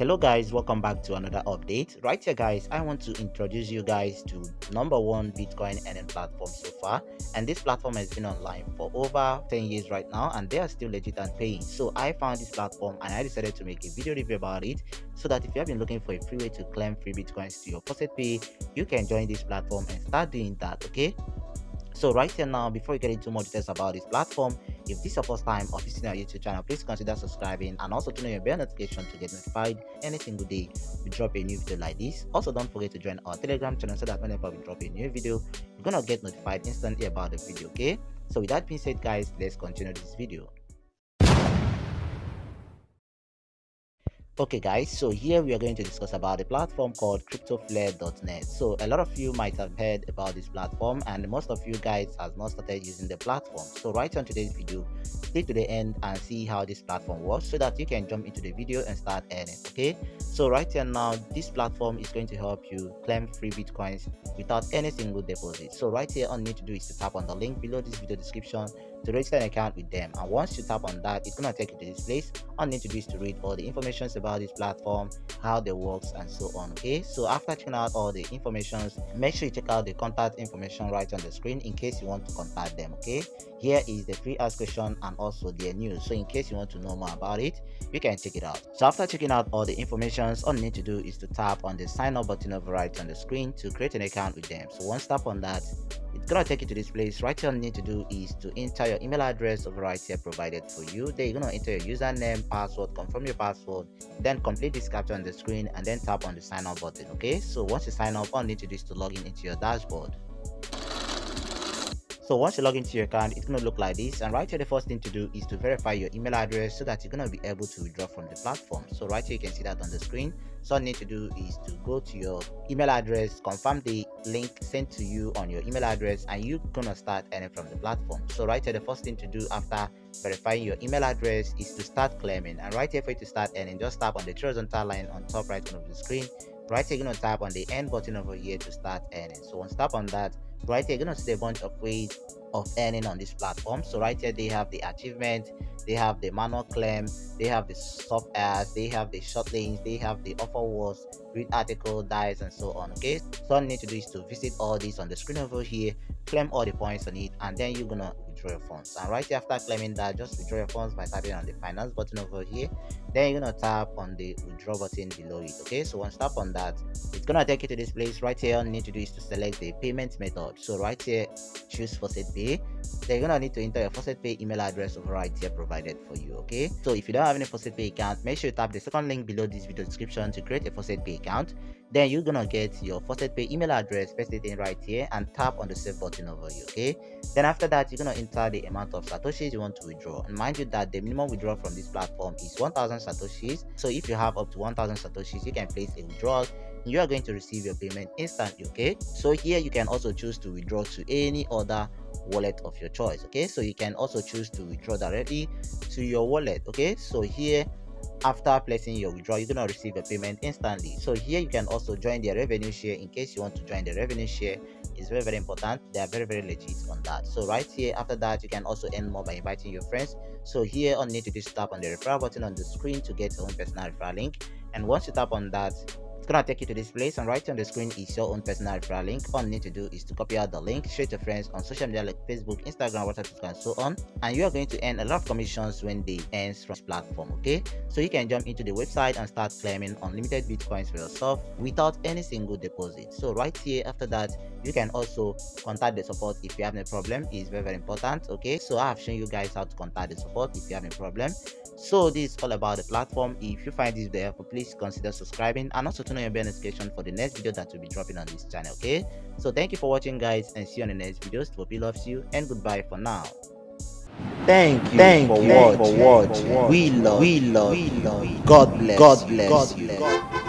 Hello guys, welcome back to another update. Right here guys, I want to introduce you guys to #1 Bitcoin earning platform so far, and this platform has been online for over 10 years right now, and they are still legit and paying. So I found this platform and I decided to make a video review about it, so that if you have been looking for a free way to claim free bitcoins to your Faucet Pay, you can join this platform and start doing that. Okay, so right here now, before you get into more details about this platform, if this is your first time of visiting our YouTube channel, please consider subscribing and also turn on your bell notification to get notified any single day we drop a new video like this. Also, don't forget to join our Telegram channel so that whenever we drop a new video, you're gonna get notified instantly about the video. Okay, so with that being said guys, let's continue this video. Okay guys, so here we are going to discuss about a platform called CryptoFlare.net. So a lot of you might have heard about this platform, and most of you guys has not started using the platform. So right on today's video, stay to the end and see how this platform works so that you can jump into the video and start earning. Okay, so right here now, this platform is going to help you claim free bitcoins without any single deposit. So right here, all you need to do is to tap on the link below this video description to register an account with them, and once you tap on that, it's gonna take you to this place. All you need to do is to read all the informations about this platform, how they works and so on. Okay, so after checking out all the informations, make sure you check out the contact information right on the screen in case you want to contact them. Okay, here is the free ask question and also their news, so in case you want to know more about it, you can check it out. So after checking out all the informations, all you need to do is to tap on the sign up button over right on the screen to create an account with them. So once tap on that, it's gonna take you to this place. Right here, all you need to do is to enter your email address over right here provided for you. Then you're gonna enter your username, password, confirm your password, then complete this capture on the screen, and then tap on the sign up button. Okay, so once you sign up, all you need to do is to log in into your dashboard. So once you log into your account, it's going to look like this, and right here the first thing to do is to verify your email address so that you're going to be able to withdraw from the platform. So right here you can see that on the screen. So all you need to do is to go to your email address, confirm the link sent to you on your email address, and you're going to start earning from the platform. So right here the first thing to do after verifying your email address is to start claiming, and right here for you to start earning, just tap on the horizontal line on top right corner of the screen. Right here you're going to tap on the end button over here to start earning. So once tap on that, right here you're gonna see a bunch of ways of earning on this platform. So right here they have the achievement, they have the manual claim, they have the sub ads, they have the short links, they have the offer wars, read article, dies and so on. Okay, so all you need to do is to visit all this on the screen over here, claim all the points on it, and then you're gonna withdraw your funds. And right here after claiming that, just withdraw your funds by tapping on the finance button over here. Then you're gonna tap on the withdraw button below it. Okay, so once tap on that, it's gonna take you to this place. Right here all you need to do is to select the payment method. So right here choose Faucet Pay. Then you're gonna need to enter your Faucet Pay email address over right here provided for you. Okay, so if you don't have any Faucet Pay account, make sure you tap the second link below this video description to create a Faucet Pay account. Then you're gonna get your Faucet Pay email address, paste it in right here, and tap on the save button over here. Okay, then after that you're gonna enter the amount of satoshis you want to withdraw, and mind you that the minimum withdrawal from this platform is 1000 satoshis. So if you have up to 1000 satoshis, you can place a withdrawal. You are going to receive your payment instantly. Okay, so here you can also choose to withdraw to any other wallet of your choice. Okay, so you can also choose to withdraw directly to your wallet. Okay, so here after placing your withdrawal, you're gonna receive a payment instantly. So here you can also join their revenue share in case you want to join the revenue share. It's very important. They are very legit on that. So right here after that, you can also earn more by inviting your friends. So here all you need to do is tap on the referral button on the screen to get your own personal referral link, and once you tap on that, it's gonna take you to this place, and right on the screen is your own personal referral link. All you need to do is to copy out the link, share to friends on social media like Facebook, Instagram, WhatsApp and so on, and you are going to earn a lot of commissions when they earn from this platform. Okay, so you can jump into the website and start claiming unlimited bitcoins for yourself without any single deposit. So right here after that, you can also contact the support if you have a problem. It's very important. Okay, so I have shown you guys how to contact the support if you have a problem. So this is all about the platform. If you find this video helpful, please consider subscribing and also turn on your bell notification for the next video that will be dropping on this channel. Okay, so thank you for watching guys, and see you on the next videos. Hope he loves you, and goodbye for now. Thank you for watching. We love, God bless you.